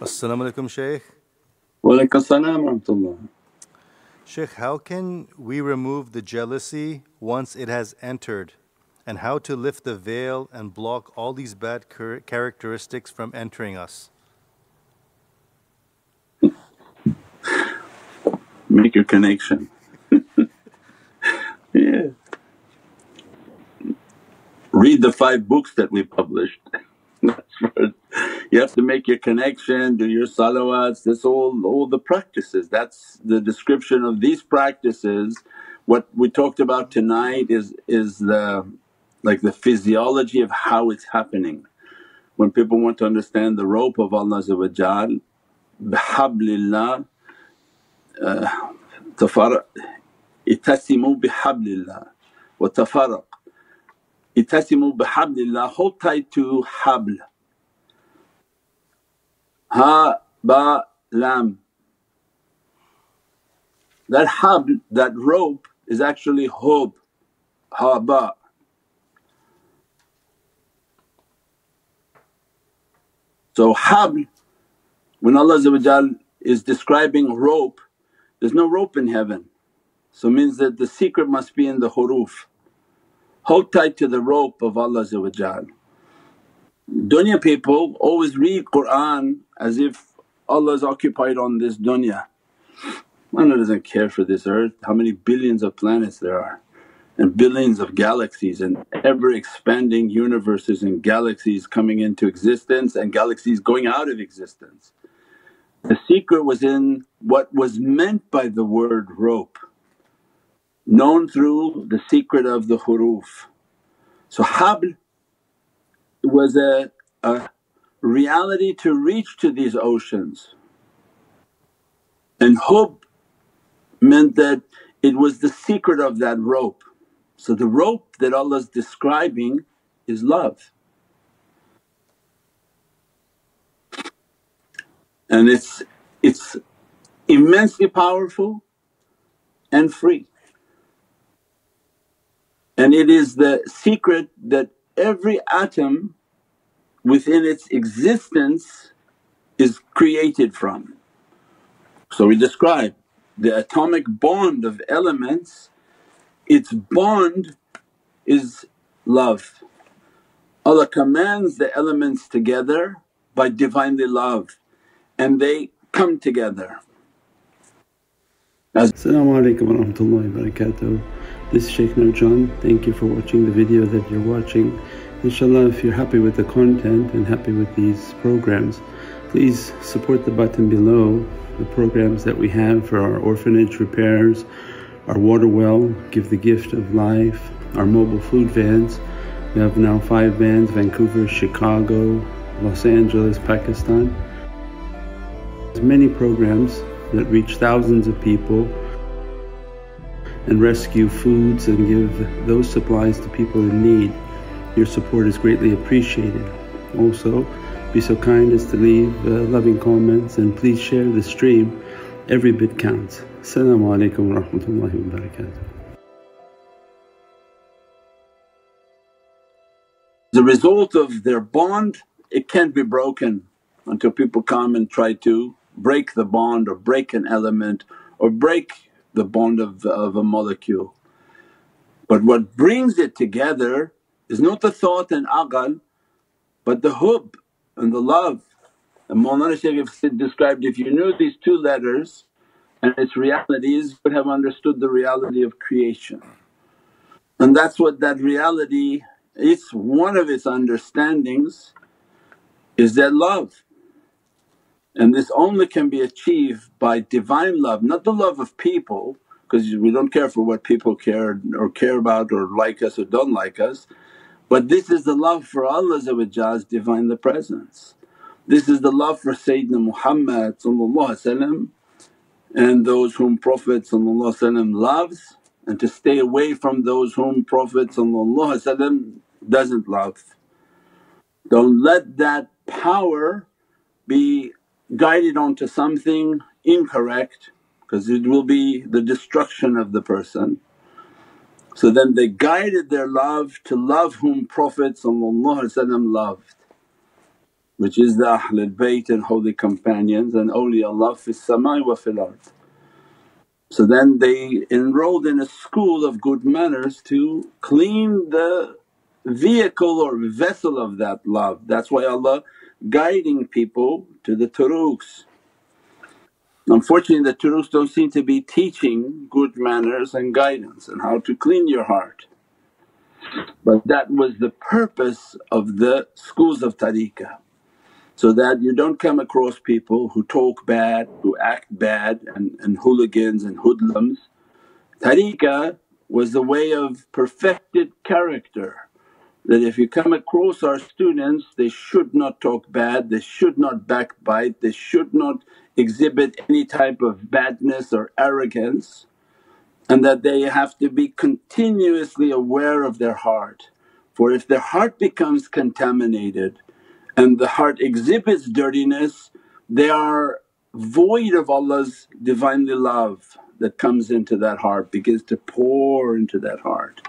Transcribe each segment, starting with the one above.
Assalamu alaikum, Shaykh. Walaikum assalam wa rahmatullah. Shaykh, how can we remove the jealousy once it has entered, and how to lift the veil and block all these bad characteristics from entering us? Make your connection. Yeah. Read the 5 books that we published. You have to make your connection, do your salawats, this all the practices. That's the description of these practices. What we talked about tonight is the physiology of how it's happening. When people want to understand the rope of Allah Azza wa Jal, itasimu bihablillah wa tafarraq, itasimu bihablillah, hold tight to habl, ha ba lam. That habl, that rope, is actually hub, ha ba. So habl, when Allah Azza wa Jal is describing rope, there's no rope in heaven, so means that the secret must be in the huruf. Hold tight to the rope of Allah Azza wa Jal. Dunya people always read Qur'an as if Allah is occupied on this dunya. Allah doesn't care for this earth, how many billions of planets there are, and billions of galaxies, and ever expanding universes and galaxies coming into existence and galaxies going out of existence. The secret was in what was meant by the word rope, known through the secret of the huruf. So habl was a reality to reach to these oceans, and hub meant that it was the secret of that rope. So the rope that Allah is describing is love. And it's immensely powerful and free, and it is the secret that every atom within its existence is created from. So we describe the atomic bond of elements, its bond is love. Allah commands the elements together by Divinely love, and they come together. As-salamu alaykum wa rahmatullahi wa barakatuh. This is Shaykh Nurjan. Thank you for watching the video that you're watching. Inshallah, if you're happy with the content and happy with these programs, please support the button below, the programs that we have for our orphanage repairs, our water well, Give the Gift of Life, our mobile food vans. We have now 5 vans: Vancouver, Chicago, Los Angeles, Pakistan. Many programs that reach thousands of people and rescue foods and give those supplies to people in need. Your support is greatly appreciated. Also, be so kind as to leave loving comments, and please share the stream. Every bit counts. Assalamu alaikum wa rahmatullahi wa barakatuh. The result of their bond, it can't be broken until people come and try to break the bond, or break an element, or break the bond of a molecule. But what brings it together is not the thought and aql, but the hub and the love. And Mawlana Shaykh described, if you knew these 2 letters and its realities, you would have understood the reality of creation. And that's what that reality, it's one of its understandings is that love. And this only can be achieved by Divine love, not the love of people, because we don't care for what people care about, or like us or don't like us. But this is the love for Allah's Divine Presence. This is the love for Sayyidina Muhammad and those whom Prophet loves, and to stay away from those whom Prophet doesn't love. Don't let that power be guided onto something incorrect, because it will be the destruction of the person. So then they guided their love to love whom Prophet loved. which is the Ahlul Bayt and holy companions and awliyaullah fi samai wa fil ard. So then they enrolled in a school of good manners to clean the vehicle or vessel of that love. That's why Allah guiding people to the turuqs. Unfortunately the turuqs don't seem to be teaching good manners and guidance and how to clean your heart. But that was the purpose of the schools of tariqah, so that you don't come across people who talk bad, who act bad and hooligans and hoodlums. Tariqah was the way of perfected character, that if you come across our students they should not talk bad, they should not backbite, they should not exhibit any type of badness or arrogance, and that they have to be continuously aware of their heart. For if their heart becomes contaminated and the heart exhibits dirtiness, they are void of Allah's Divinely love that comes into that heart, begins to pour into that heart,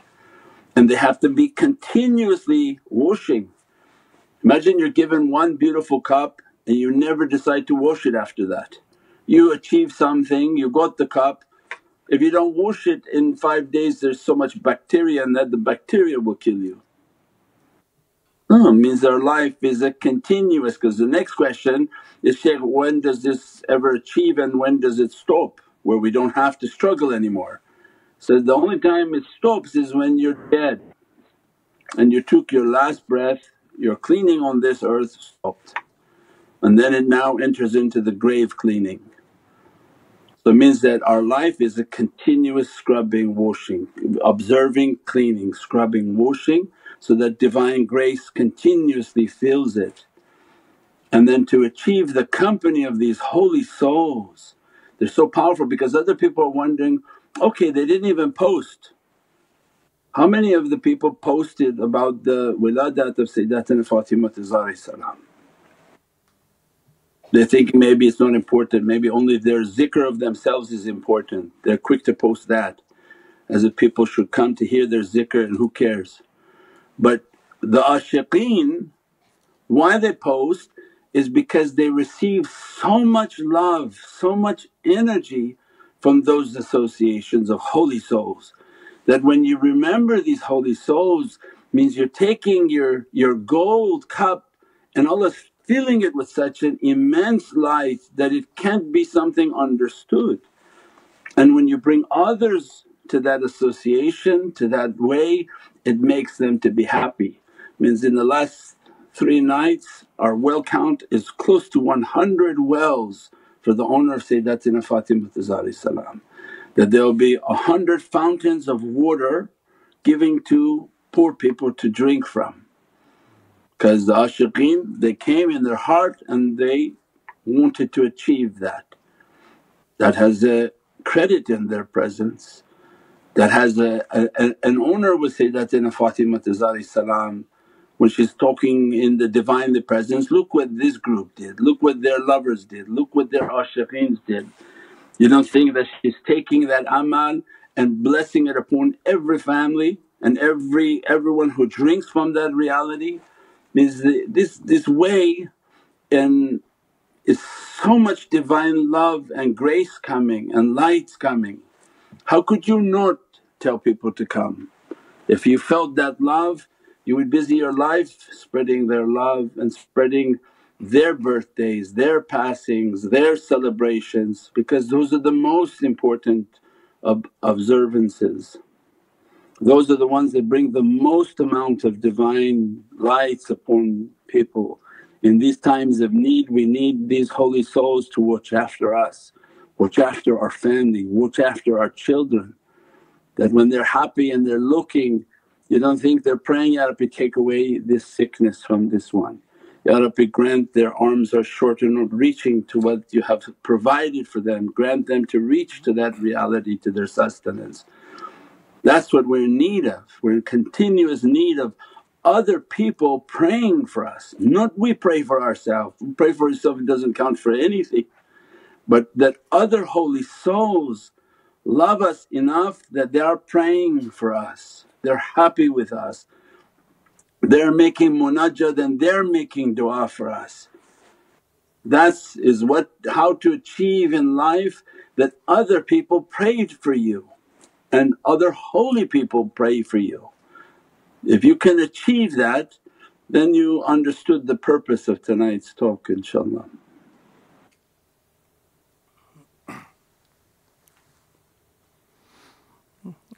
and they have to be continuously washing. Imagine you're given one beautiful cup and you never decide to wash it after that. You achieve something, you got the cup, if you don't wash it in 5 days there's so much bacteria in that, the bacteria will kill you. No, it means their life is a continuous, because the next question is, Shaykh, when does this ever achieve and when does it stop where we don't have to struggle anymore? So the only time it stops is when you're dead and you took your last breath, your cleaning on this earth stopped, and then it now enters into the grave cleaning. So it means that our life is a continuous scrubbing, washing, observing, cleaning, scrubbing, washing, so that Divine grace continuously fills it. And then to achieve the company of these holy souls, they're so powerful, because other people are wondering, okay, they didn't even post. How many of the people posted about the wiladat of Sayyidatina Fatimah az-Zahra? They think maybe it's not important, maybe only their zikr of themselves is important. They're quick to post that as if people should come to hear their zikr and who cares. But the ashiqeen, why they post is because they receive so much love, so much energy from those associations of holy souls, that when you remember these holy souls means you're taking your gold cup and Allah's filling it with such an immense light that it can't be something understood. And when you bring others to that association, to that way, it makes them to be happy. Means in the last 3 nights our well count is close to 100 wells for the honor of Sayyidatina Fatimah az-Zahra, that there will be 100 fountains of water giving to poor people to drink from. Because the ashiqeen, they came in their heart and they wanted to achieve that. That has a credit in their presence, that has an honour with Sayyidatina Fatimah az-Zahra. When she's talking in the Divinely presence, look what this group did, look what their lovers did, look what their ashiqeens did. You don't think that she's taking that amal and blessing it upon every family and everyone who drinks from that reality? Means this way and is so much Divine love and grace coming and lights coming. How could you not tell people to come? If you felt that love, you would busy your life spreading their love and spreading their birthdays, their passings, their celebrations, because those are the most important observances. Those are the ones that bring the most amount of Divine lights upon people. In these times of need we need these holy souls to watch after us, watch after our family, watch after our children, that when they're happy and they're looking, you don't think they're praying, Ya Rabbi, take away this sickness from this one, Ya Rabbi grant their arms are short and not reaching to what you have provided for them, grant them to reach to that reality, to their sustenance. That's what we're in need of, we're in continuous need of other people praying for us, not we pray for ourselves. We pray for ourselves, it doesn't count for anything, but that other holy souls love us enough that they are praying for us, they're happy with us. They're making munajjat and they're making du'a for us. That is what, how to achieve in life that other people prayed for you and other holy people pray for you. If you can achieve that, then you understood the purpose of tonight's talk, inshaAllah.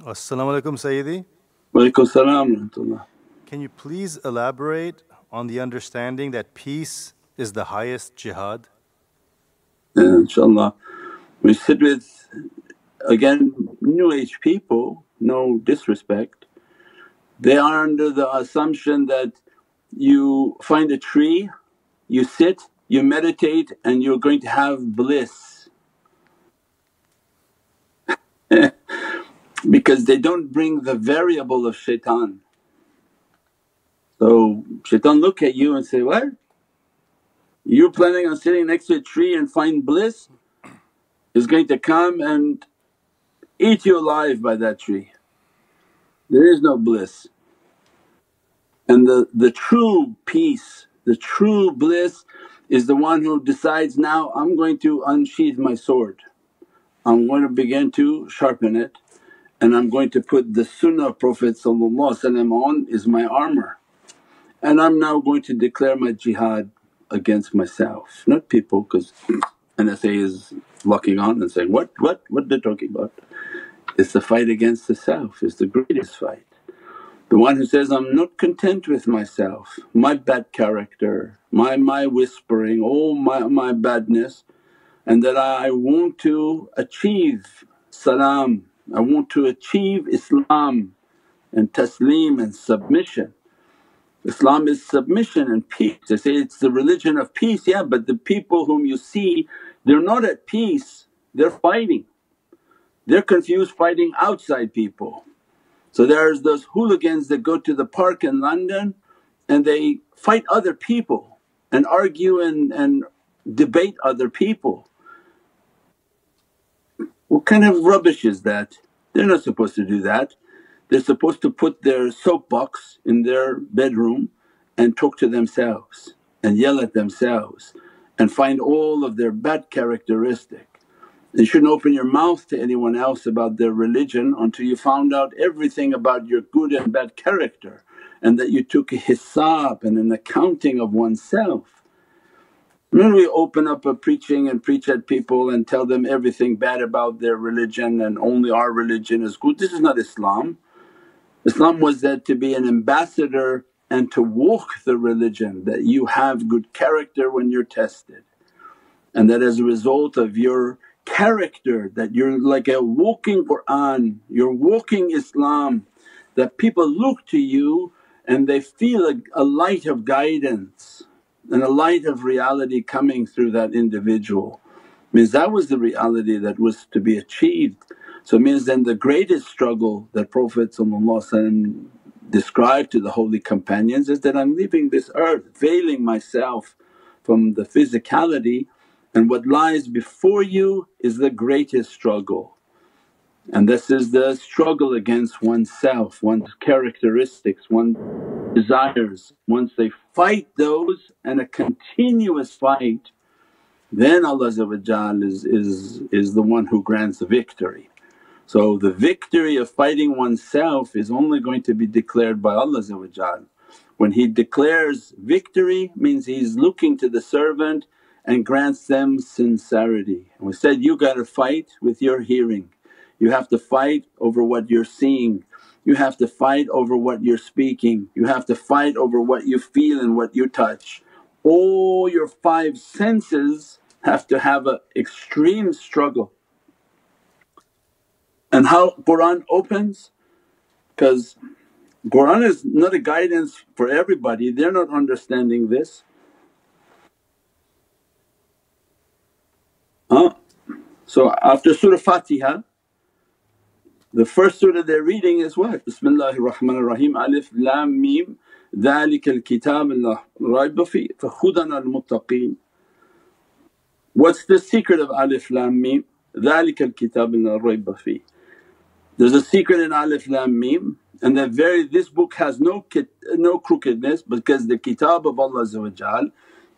As-salamu alaykum Sayyidi. Wa alaykum as-salam wa rahmatullah. Can you please elaborate on the understanding that peace is the highest jihad? InshaAllah, we sit with, again, New Age people, no disrespect, they are under the assumption that you find a tree, you sit, you meditate and you're going to have bliss. Because they don't bring the variable of shaitan. So shaitan look at you and say, what? You're planning on sitting next to a tree and find bliss? It's going to come and eat you alive by that tree. There is no bliss. And the true peace, the true bliss is the one who decides, now I'm going to unsheath my sword, I'm going to begin to sharpen it and I'm going to put the sunnah of Prophet on is my armour and I'm now going to declare my jihad against myself, not people, because NSA is locking on and saying, what they're talking about? It's the fight against the self, it's the greatest fight. The one who says, I'm not content with myself, my bad character, my whispering, all my badness, and that I want to achieve salam, I want to achieve Islam and taslim and submission. Islam is submission and peace. They say it's the religion of peace, yeah, but the people whom you see, they're not at peace, they're fighting. They're confused fighting outside people. So there's those hooligans that go to the park in London and they fight other people and argue and debate other people. What kind of rubbish is that? They're not supposed to do that. They're supposed to put their soapbox in their bedroom and talk to themselves and yell at themselves and find all of their bad characteristics. You shouldn't open your mouth to anyone else about their religion until you found out everything about your good and bad character and that you took a hisab and an accounting of oneself. When we open up a preaching and preach at people and tell them everything bad about their religion and only our religion is good, this is not Islam. Islam was that to be an ambassador and to walk the religion, that you have good character when you're tested and that as a result of your character that you're like a walking Qur'an, you're walking Islam, that people look to you and they feel a light of guidance and a light of reality coming through that individual. Means that was the reality that was to be achieved. So means then the greatest struggle that Prophet described to the holy companions is that, I'm leaving this earth veiling myself from the physicality, and what lies before you is the greatest struggle. And this is the struggle against oneself, one's characteristics, one's desires. Once they fight those and a continuous fight, then Allah is the one who grants the victory. So the victory of fighting oneself is only going to be declared by Allah. When He declares victory means He's looking to the servant and grants them sincerity. And we said, you got to fight with your hearing, you have to fight over what you're seeing, you have to fight over what you're speaking, you have to fight over what you feel and what you touch. All your five senses have to have an extreme struggle. And how Qur'an opens, because Qur'an is not a guidance for everybody, they're not understanding this. So after Surah Fatiha, the first surah they're reading is what? Bismillahir Rahmanir Rahim, Alif Lam Mim, Dhalikal Kitab la Rayba Fihi Fahudanal Muttaqeen. What's the secret of Alif Lam Mim? Dhalikal Kitab la Rayba Fihi. There's a secret in Alif Lam Mim And that this book has no crookedness, because the kitab of Allah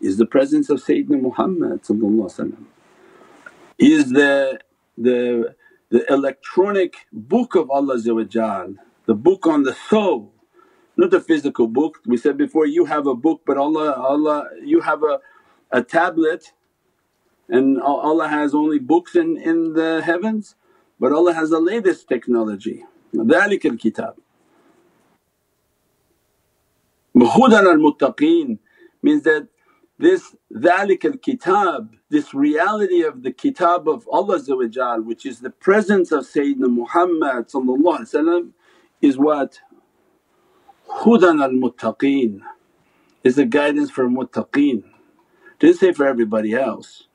is the presence of Sayyidina Muhammad. He is the electronic book of Allah, the book on the soul, not a physical book. We said before, you have a book, but Allah you have a tablet, and Allah has only books in the heavens, but Allah has the latest technology. ذلك الكتاب هدى للمتقين means that this ذلك الكتاب, this reality of the kitab of Allah, which is the presence of Sayyidina Muhammad, is what? هدى للمتقين, is the guidance for muttaqeen. Didn't say for everybody else.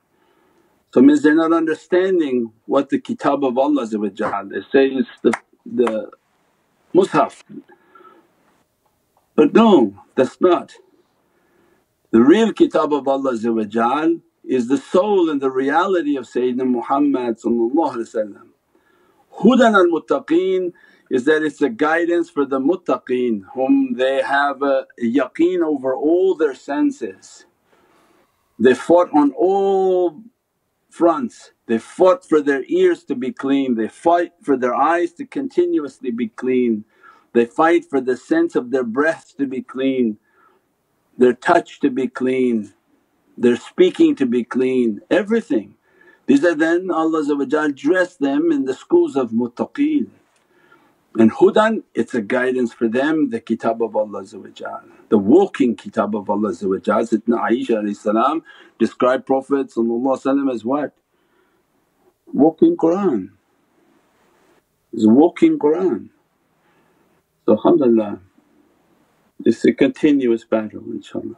So means they're not understanding what the kitab of Allah is. They say it's the mushaf, but no, that's not. The real kitab of Allah is the soul and the reality of Sayyidina Muhammad. Hudan al-muttaqeen is that it's a guidance for the muttaqeen, whom they have a yaqeen over all their senses. They fought on all fronts, they fought for their ears to be clean, they fight for their eyes to continuously be clean, they fight for the sense of their breath to be clean, their touch to be clean, their speaking to be clean, everything. These are then Allah dressed them in the schools of muttaqeen. And hudan, it's a guidance for them, the kitab of Allah, the walking kitab of Allah. Sayyidina Aisha described Prophet as what? Walking Qur'an. It's walking Qur'an. So alhamdulillah, it's a continuous battle, inshaAllah.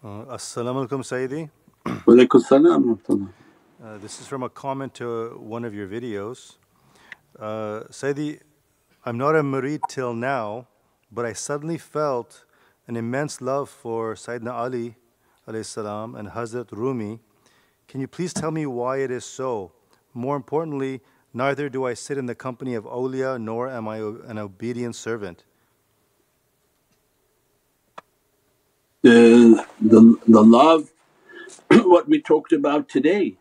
As-salamu alaykum Sayyidi. Wa alaykum as-salam wa rahmatullah. This is from a comment to one of your videos. Sayyidi, I'm not a murid till now, but I suddenly felt an immense love for Sayyidina Ali ﷺ and Hazrat Rumi. Can you please tell me why it is so? More importantly, neither do I sit in the company of awliya, nor am I an obedient servant. The love, what we talked about today.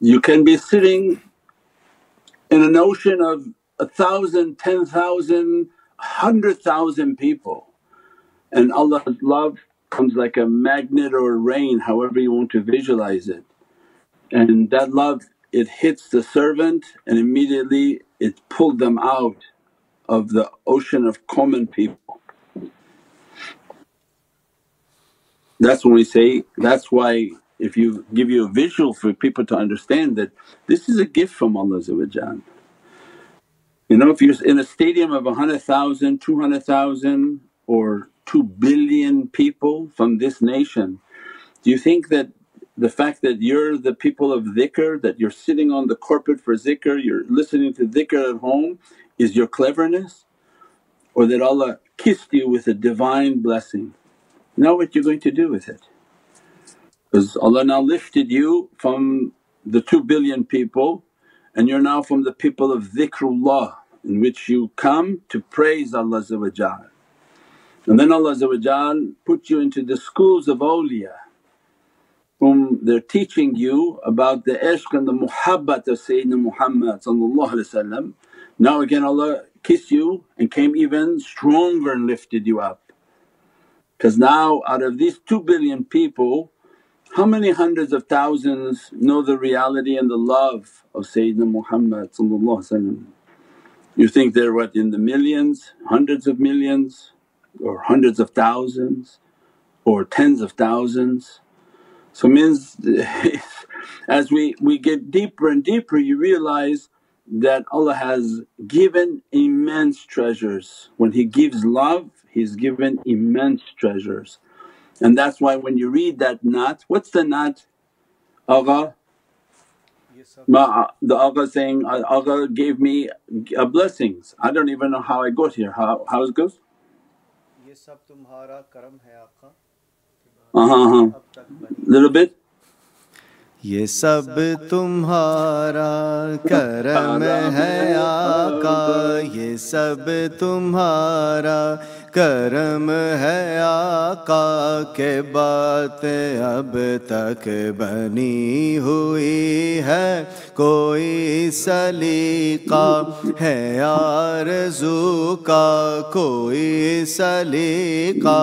You can be sitting in an ocean of 1,000, 10,000, 100,000 people, and Allah's love comes like a magnet or rain, however you want to visualize it. And that love, it hits the servant and immediately it pulled them out of the ocean of common people. That's when we say, that's why if you give you a visual for people to understand that this is a gift from Allah. You know, if you're in a stadium of 100,000, 200,000 or 2 billion people from this nation, do you think that the fact that you're the people of zikr, that you're sitting on the carpet for zikr, you're listening to zikr at home, is your cleverness? Or that Allah kissed you with a divine blessing? Now what you're going to do with it, because Allah now lifted you from the 2 billion people and you're now from the people of zikrullah, in which you come to praise Allah. And then Allah put you into the schools of awliya, whom they're teaching you about the ishq and the muhabbat of Sayyidina Muhammad. Now again Allah kissed you and came even stronger and lifted you up. Because now out of these 2 billion people, how many hundreds of thousands know the reality and the love of Sayyidina Muhammad? You think they're what, in the millions, hundreds of millions, or hundreds of thousands, or tens of thousands? So means as we get deeper and deeper, you realize that Allah has given immense treasures. When He gives love, He's given immense treasures. And that's why when you read that naat, what's the naat? Agha, the Agha saying, Agha gave me blessings, I don't even know how I got here. How it goes? Little bit. یہ سب تمہارا کرم ہے آقا، یہ سب تمہارا کرم ہے آقا، کے باتیں اب تک بنی ہوئی ہے، کوئی سلیقہ ہے آرزو کا، کوئی سلیقہ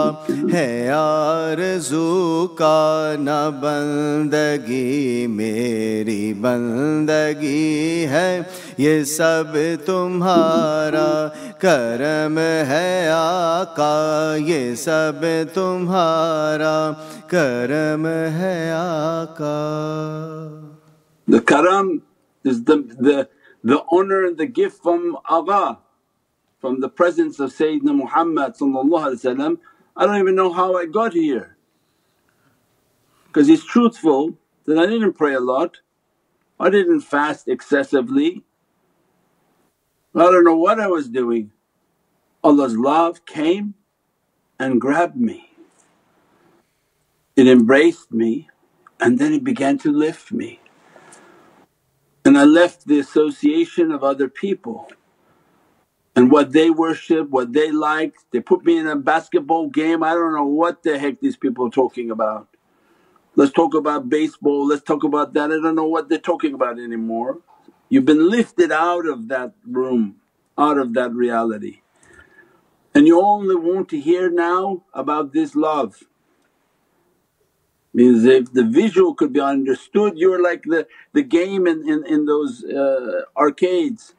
ہے آرزو کا، نہ بندگی میری بندگی ہے، یہ سب تمہارا کرم ہے آقا، یہ سب تمہارا کرم ہے آقا. The karam is the honor and the gift from Aga, from the presence of Sayyidina Muhammad sallallahu alaihi wasallam. I don't even know how I got here, because he's truthful that I didn't pray a lot, I didn't fast excessively, I don't know what I was doing. Allah's love came and grabbed me, it embraced me, and then it began to lift me. And I left the association of other people and what they worship, what they like. They put me in a basketball game, I don't know what the heck these people are talking about. Let's talk about baseball, let's talk about that, I don't know what they're talking about anymore. You've been lifted out of that room, out of that reality. And you only want to hear now about this love. Means if the visual could be understood, you're like the game in those arcades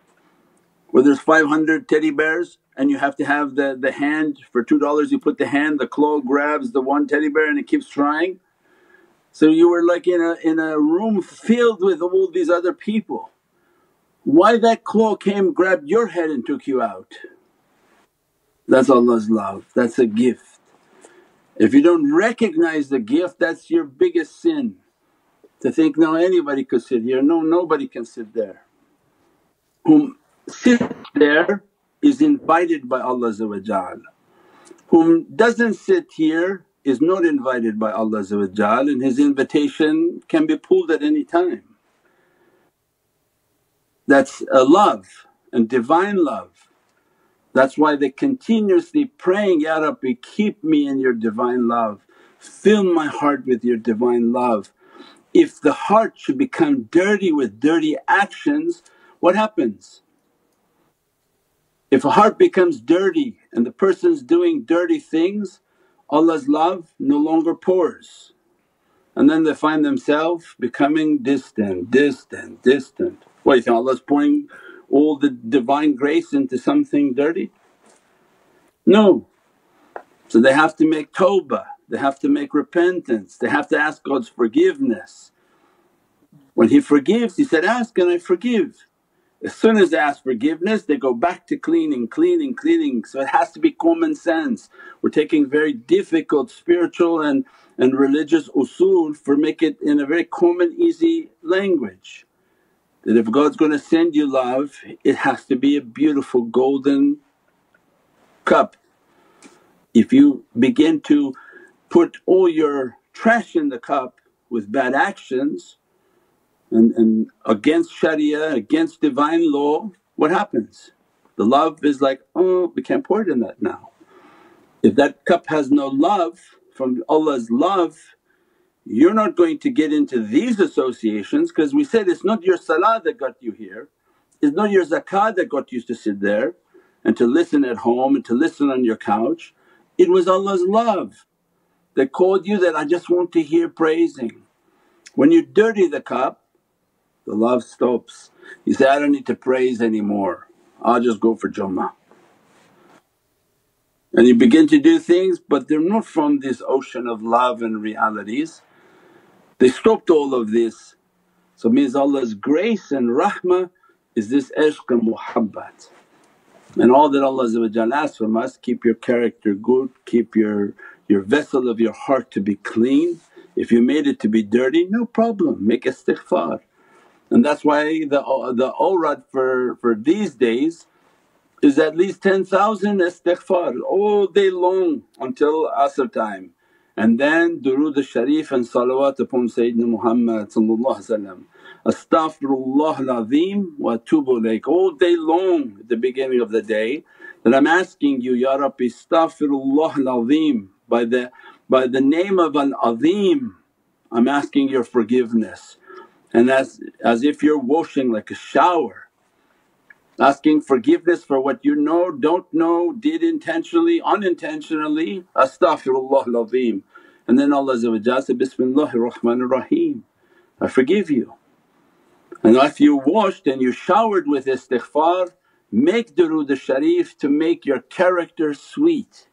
where there's 500 teddy bears and you have to have the hand. For $2 you put the hand, the claw grabs the one teddy bear and it keeps trying. So you were like in a room filled with all these other people. Why that claw came, grabbed your head and took you out? That's Allah's love, that's a gift. If you don't recognize the gift, that's your biggest sin, to think, no, anybody could sit here, no, nobody can sit there. Whom sits there is invited by Allah, whom doesn't sit here is not invited by Allah, and his invitation can be pulled at any time. That's a love and divine love. That's why they're continuously praying, Ya Rabbi, keep me in your divine love, fill my heart with your divine love. If the heart should become dirty with dirty actions, what happens? If a heart becomes dirty and the person's doing dirty things, Allah's love no longer pours. And then they find themselves becoming distant, distant, distant. What, you think Allah's pouring all the divine grace into something dirty? No. So they have to make tawbah, they have to make repentance, they have to ask God's forgiveness. When He forgives, He said, ask and I forgive. As soon as they ask forgiveness, they go back to cleaning, cleaning, cleaning. So it has to be common sense. We're taking very difficult spiritual and religious usul for make it in a very common, easy language. That if God's going to send you love, it has to be a beautiful golden cup. If you begin to put all your trash in the cup with bad actions and against sharia, against divine law, what happens? The love is like, oh, we can't pour it in that now. If that cup has no love from Allah's love, you're not going to get into these associations, because we said it's not your salah that got you here, it's not your zakah that got you to sit there and to listen at home and to listen on your couch. It was Allah's love that called you that, I just want to hear praising. When you dirty the cup, the love stops. You say, I don't need to praise anymore, I'll just go for Jummah. And you begin to do things, but they're not from this ocean of love and realities. They stopped all of this. So means Allah's grace and rahmah is this ishq and muhabbat. And all that Allah asks from us, keep your character good, keep your vessel of your heart to be clean. If you made it to be dirty, no problem, make istighfar. And that's why the awrad for these days is at least 10,000 istighfar all day long until asr time. And then durood al-sharif and salawat upon Sayyidina Muhammad Astaghfirullah al-Azim wa atubu ilayk. All day long at the beginning of the day that I'm asking you, Ya Rabbi, Astaghfirullah al-Azim, by the name of al-Azim I'm asking your forgiveness. And as if you're washing like a shower, asking forgiveness for what you know, don't know, did intentionally, unintentionally, Astaghfirullah al-Azim. And then Allah said, Bismillahir Rahmanir Rahim, I forgive you. And if you washed and you showered with istighfar, make durood al-sharif to make your character sweet,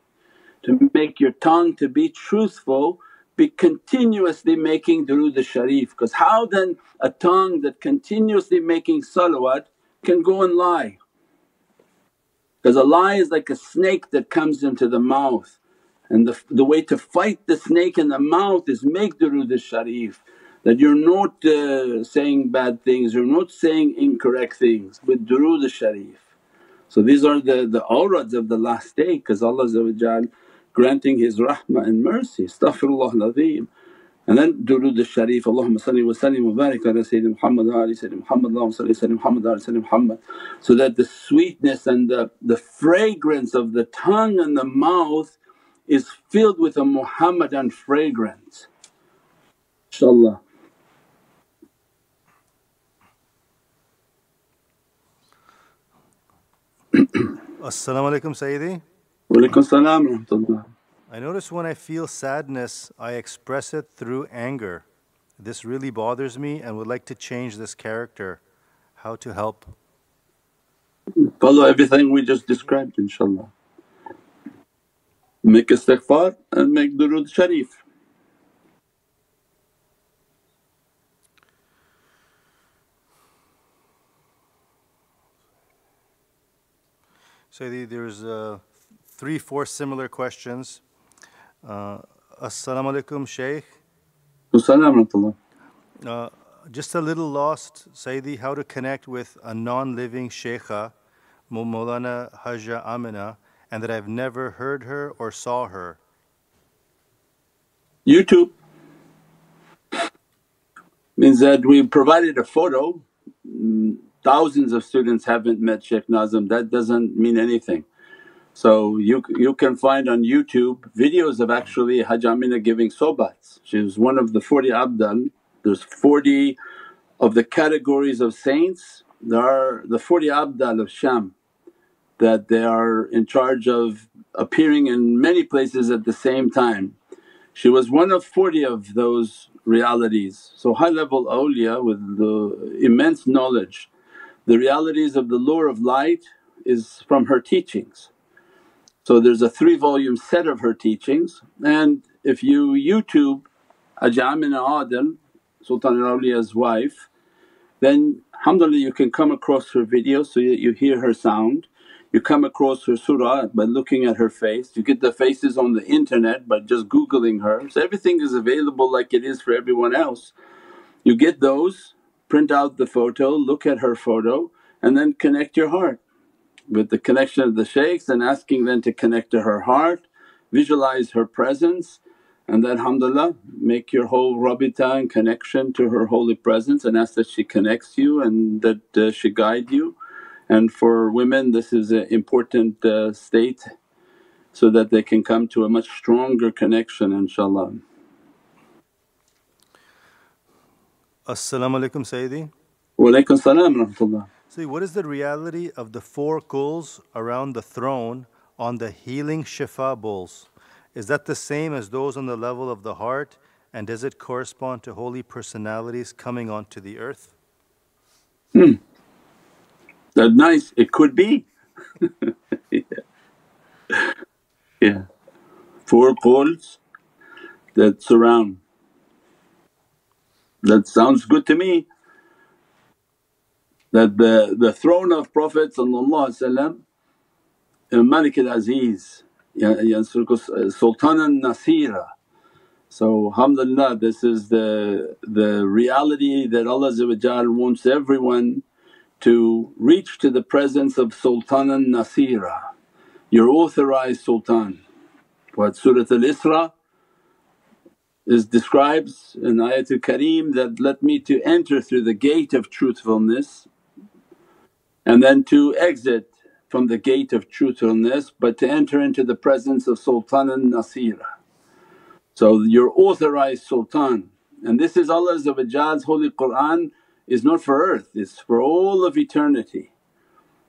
to make your tongue to be truthful, be continuously making durood al-sharif. Because how then a tongue that continuously making salawat can go and lie? Because a lie is like a snake that comes into the mouth, and the way to fight the snake in the mouth is make durood al-sharif. That you're not saying bad things, you're not saying incorrect things with durood al-sharif. So these are the awrads of the last day, because Allah granting His rahmah and mercy, Astaghfirullah al-Azim. And then durood al-sharif, Allahumma salli wa sallim wa barik ala Sayyidina Muhammad wa ala Sayyidina Muhammad, Allahumma salli wa sallim Muhammad wa ala Sayyidina Muhammad. So that the sweetness and the fragrance of the tongue and the mouth is filled with a Muhammadan fragrance, inshaAllah. As-salamu alaykum Sayyidi. Wa alaykum as-salam wa rahmatullah. I notice when I feel sadness I express it through anger. This really bothers me and would like to change this character. How to help? Follow everything we just described, inshaAllah. Make istighfar and make durood sharif. So there's 3-4 similar questions. As-salamu alaykum Shaykh. As-salamu alaykum. Just a little lost Sayyidi, how to connect with a non-living Shaykha, Mawlana Hajjah Amina, and that I've never heard her or saw her. YouTube means that we provided a photo. Thousands of students haven't met Shaykh Nazim, that doesn't mean anything. So you can find on YouTube videos of actually Hajjah Amina giving sohbats. She was one of the 40 abdal. There's 40 of the categories of saints. There are the 40 abdal of Sham that they are in charge of appearing in many places at the same time. She was one of 40 of those realities. So high level awliya with the immense knowledge. The realities of the lure of light is from her teachings. So there's a 3-volume set of her teachings, and if you YouTube Hajjah Amina Adil, Sultan al-Awliya's wife, then alhamdulillah you can come across her video so you hear her sound. You come across her surah by looking at her face, you get the faces on the internet by just googling her. So everything is available like it is for everyone else. You get those, print out the photo, look at her photo, and then connect your heart with the connection of the shaykhs and asking them to connect to her heart, visualize her presence, and then alhamdulillah make your whole rabita and connection to her holy presence and ask that she connects you and that she guide you. And for women this is an important state so that they can come to a much stronger connection, inshaAllah. As-salamu alaykum Sayyidi. Wa alaykum as-salam wa rahmatullah. Sayyidi, what is the reality of the 4 ghulls around the throne on the healing shifa bowls? Is that the same as those on the level of the heart, and does it correspond to holy personalities coming onto the earth? That's nice, it could be. Yeah. 4 ghulls that surround. That sounds good to me, that the throne of Prophet ﷺ, Malik al-Aziz, Sultan al-Nasira. So alhamdulillah this is the reality that Allah wants everyone to reach to the presence of Sultan al-Nasira, your authorized Sultan. What Surat al-Isra? is describes in Ayatul Kareem that, let me to enter through the gate of truthfulness and then to exit from the gate of truthfulness, but to enter into the presence of Sultan al-Nasira. So your authorized Sultan, and this is Allah's Holy Qur'an is not for earth, it's for all of eternity,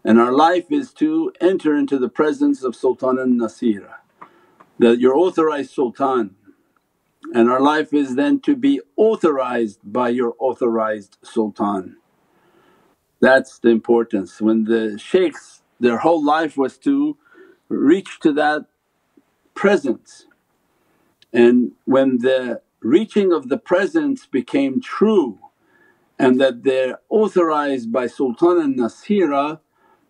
and our life is to enter into the presence of Sultan al-Nasira, that your authorized Sultan, and our life is then to be authorized by your authorized Sultan. That's the importance. When the shaykhs, their whole life was to reach to that presence, and when the reaching of the presence became true and that they're authorized by Sultan al-Nasira,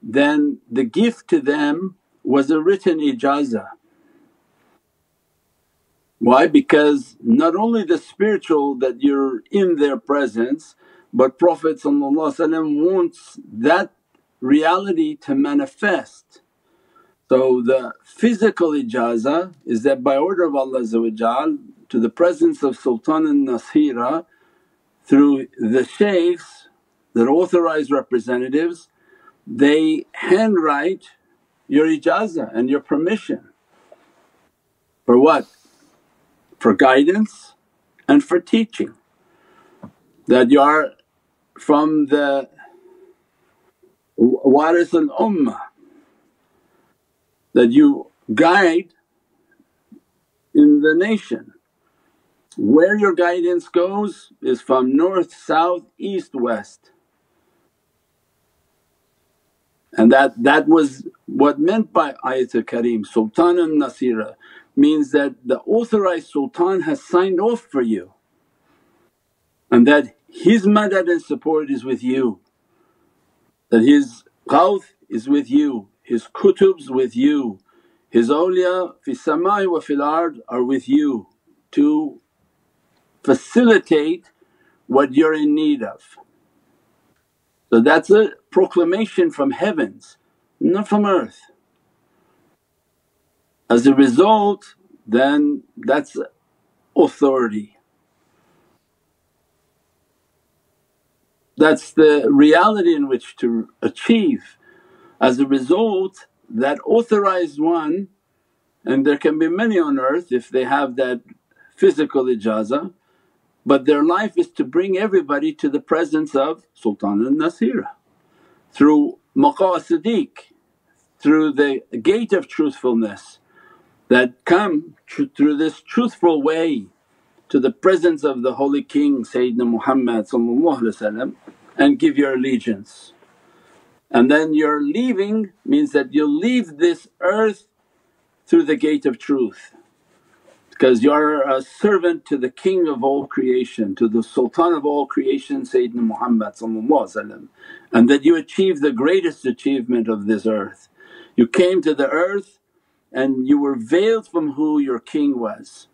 then the gift to them was a written ijazah. Why? Because not only the spiritual that you're in their presence, but Prophet ﷺ wants that reality to manifest. So the physical ijazah is that by order of Allah to the presence of Sultan al-Nasira through the shaykhs, their authorized representatives, they handwrite your ijazah and your permission. For what? For guidance and for teaching, that you are from the waris al-ummah, that you guide in the nation. Where your guidance goes is from north, south, east, west, and that was what meant by Ayatul Kareem. Sultan al-Nasira means that the authorized Sultan has signed off for you and that his madad and support is with you, that his ghawth is with you, his kutubs with you, his awliya fi samai wa fil ard are with you to facilitate what you're in need of. So that's a proclamation from heavens, not from earth. As a result, then that's authority. That's the reality in which to achieve. As a result, that authorized one, and there can be many on earth if they have that physical ijazah, but their life is to bring everybody to the presence of Sultan al-Nasira through maqa'ad Siddiq, through the gate of truthfulness, that come through this truthful way to the presence of the Holy King Sayyidina Muhammad and give your allegiance. And then your leaving means that you leave this earth through the gate of truth, because you're a servant to the King of all creation, to the Sultan of all creation Sayyidina Muhammad, and that you achieve the greatest achievement of this earth. You came to the earth and you were veiled from who your king was,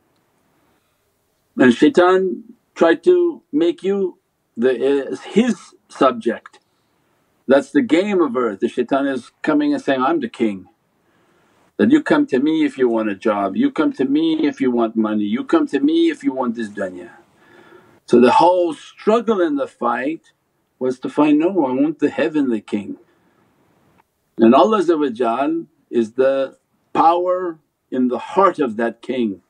and shaitan tried to make you his subject. That's the game of earth. The shaitan is coming and saying, I'm the king, that you come to me if you want a job, you come to me if you want money, you come to me if you want this dunya. So the whole struggle in the fight was to find, no, I want the heavenly king. And Allah is the power in the heart of that king,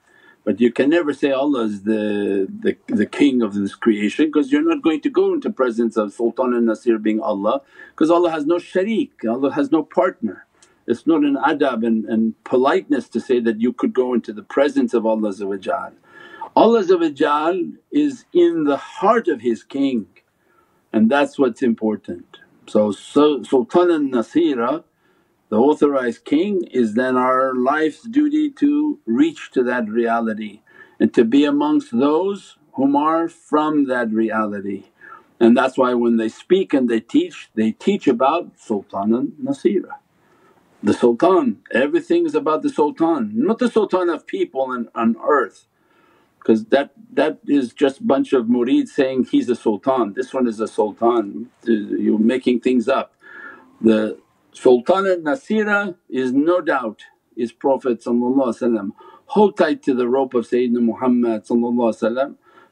but you can never say Allah is the king of this creation, because you're not going to go into presence of Sultan al-Nasir being Allah, because Allah has no sharik, Allah has no partner. It's not an adab and politeness to say that you could go into the presence of Allah. Allah is in the heart of His king, and that's what's important. So Sultan al-Nasira, the authorized king, is then our life's duty to reach to that reality and to be amongst those whom are from that reality. And that's why when they speak and they teach about Sultan al-Nasira. The Sultan, everything is about the Sultan, not the Sultan of people on earth, because that is just bunch of murid saying, he's a Sultan, this one is a Sultan, you're making things up. The Sultan al-Nasira is no doubt is Prophet hold tight to the rope of Sayyidina Muhammad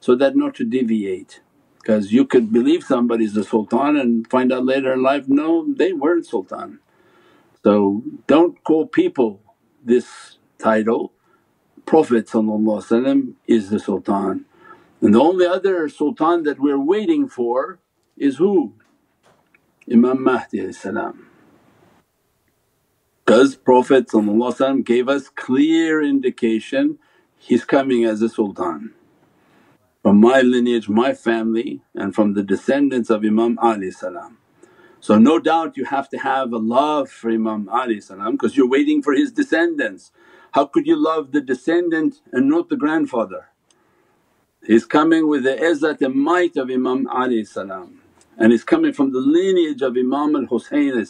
so that not to deviate. Because you could believe somebody's a sultan and find out later in life, no, they weren't sultan. So don't call people this title, Prophet is the sultan. And the only other sultan that we're waiting for is who? Imam Mahdi. Because Prophet gave us clear indication he's coming as a sultan. From my lineage, my family, and from the descendants of Imam Ali. So no doubt you have to have a love for Imam Ali because you're waiting for his descendants. How could you love the descendant and not the grandfather? He's coming with the izzat and might of Imam Ali and he's coming from the lineage of Imam al-Husayn.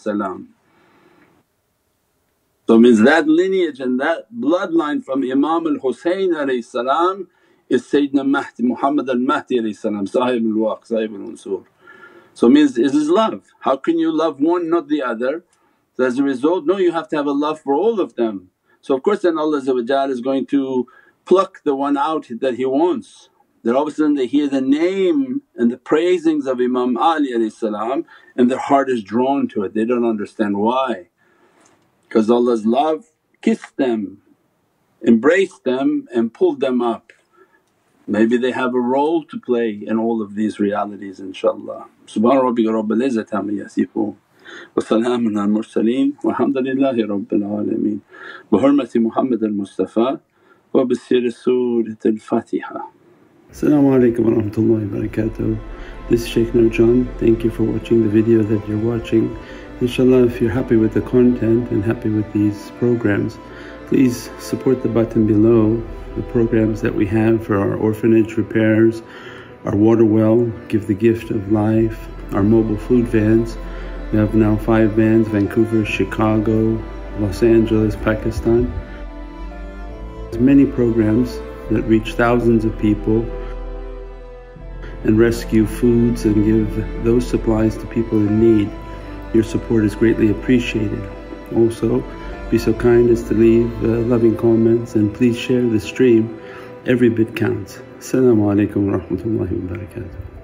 So means that lineage and that bloodline from Imam al-Husayn is Sayyidina Mahdi, Muhammad al-Mahdi Sahib al-Waq, Sahib al-Mansur. So means it is love. How can you love one not the other? So as a result, no, you have to have a love for all of them. So of course then Allah is going to pluck the one out that He wants. That all of a sudden they hear the name and the praisings of Imam Ali and their heart is drawn to it, they don't understand why. Because Allah's love kissed them, embraced them and pulled them up. Maybe they have a role to play in all of these realities inshaAllah. Subhana rabbika rabbil izzati amma yasifoon wa salaamun al mursaleen walhamdulillahi rabbil alameen bi hurmati Muhammad al-Mustafa wa bi siri Surat al-Fatiha. As-salamu alaykum wa rahmatullahi wa barakatuh. This is Shaykh Nurjan. Thank you for watching the video that you're watching. InshaAllah, if you're happy with the content and happy with these programs, please support the button below, the programs that we have for our orphanage repairs, our water well, Give the Gift of Life, our mobile food vans. We have now 5 vans, Vancouver, Chicago, Los Angeles, Pakistan. There's many programs that reach thousands of people and rescue foods and give those supplies to people in need. Your support is greatly appreciated. Also, be so kind as to leave loving comments and please share the stream. Every bit counts. As-salamu alaykum wa rahmatullahi wa barakatuh.